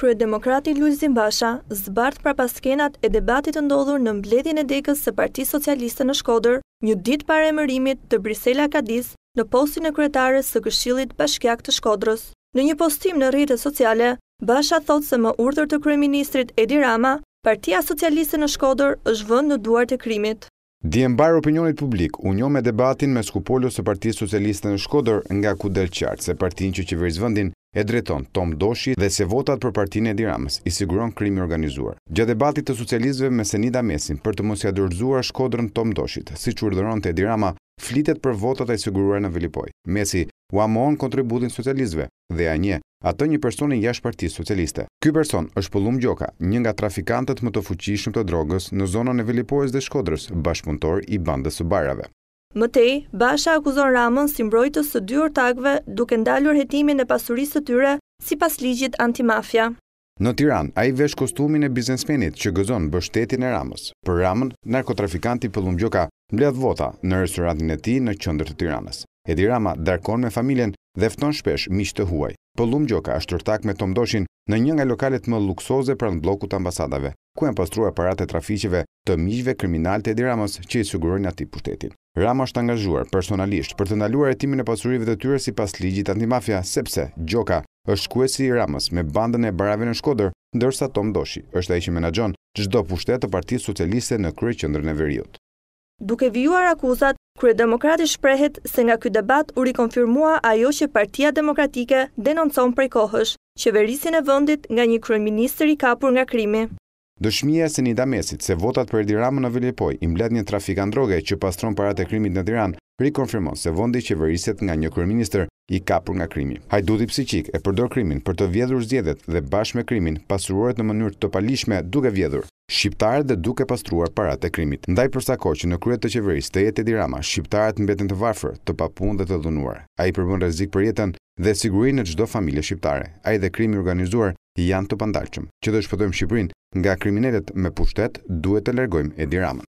Kryedemokrati Lulzim Basha zbart prapaskenat e debatit të ndodhur në mbledhjen e dekës së Partisë Socialiste në Shkodër, një ditë para emërimit të Brisela Kadis në postin e kryetares së Këshillit Bashkiak të Shkodrës. Në një postim në rrjetet sociale, Basha thotë se me urdhër të kryeministrit Edi Rama, Partia Socialiste në Shkodër është vënë në duart e krimit. Dje mbar opinionit publik, u njoh me debatin me skupolës së Partisë Socialiste në Shkodër, nga ku del qartë se partinë që qeveris vendin Edriton Tom Doshi dhe se votat për partinë Edi Ramës i siguron krimi organizuar. Gjatë debatit të socialistëve me Senida Mesin për të mos ia dorëzuar Shkodrën Tom Doshit, siç urdhëronte Edi Rama, flitet për votat e siguruara në Velipoj. Mesi u amon kontributin socialistëve dhe ia njeh atë një personi jashtë Partisë Socialiste. Ky person është Pëllumb Gjoka, një nga trafikantët më të fuqishëm të drogës në zonën e Velipojës dhe Shkodrës, bashkëpunëtor i bandës së Barave. Më tej, Basha akuzon Ramën si mbrojtës së dy ortakëve, duke ndalur hetimin e pasurisë së tyre sipas ligjit antimafia. Në Tiranë, ai vesh kostumin e biznesmenit që gëzon bështetin e Ramës. Për Ramën, narkotrafikanti Pëllumb Gjoka mbledh vota në restorantin e tij në qendër të Tiranës. Edi Rama darkon me familjen dhe fton shpesh miq të huaj. Pëllumb Gjoka është ortak me Tom Doshin në një nga lokalet më luksoze pranë bllokut të ambasadave, ku janë pastruar paratë e trafiqeve të miqve kriminal të Edi Ramës që i sigurojnë atij pushtetin. Rama është angazhuar personalisht për të ndaluar hetimin e pasurive të tyre sipas ligjit antimafia, sepse Gjoka është shkuesi i Ramës me bandën e Barave në Shkodër, ndërsa Tom Doshi është ai që menaxhon çdo pushtet të Partisë Socialiste në kryeqendrën e Veriut. Duke vijuar akuzat, Kryedemokrati shprehet se nga ky debat u rikonfirmua ajo që Partia Demokratike denoncon prej kohësh, qeverisjen e vendit nga një kryeministër i kapur nga krimi. Dëshmia e Senida Mesit se votat për Edi Ramën në Velipojë i mbledh një trafikant droge që pastron paratë e krimit në Tiranë, rikonfirmon se vendi qeveriset nga një kryeministër i kapur nga krimi. Hajduti psiqik e përdor krimin për të vjedhur zgjedhjet dhe bashkë me krimin pasurohet në mënyrë të palishme duke vjedhur shqiptarët dhe duke pastruar paratë e krimit. Ndaj përsa kohë që në krye të qeverisë të jetë Edi Rama, shqiptarët mbeten të varfër, të papunë dhe të dhunuar. Ai përbën rrezik për jetën dhe sigurinë e çdo familje shqiptare. Ai dhe krimi organizuar janë të pandalshëm. Që të shpëtojmë Shqipërinë nga kriminalet me pushtet, duhet të largojmë Edi Ramën.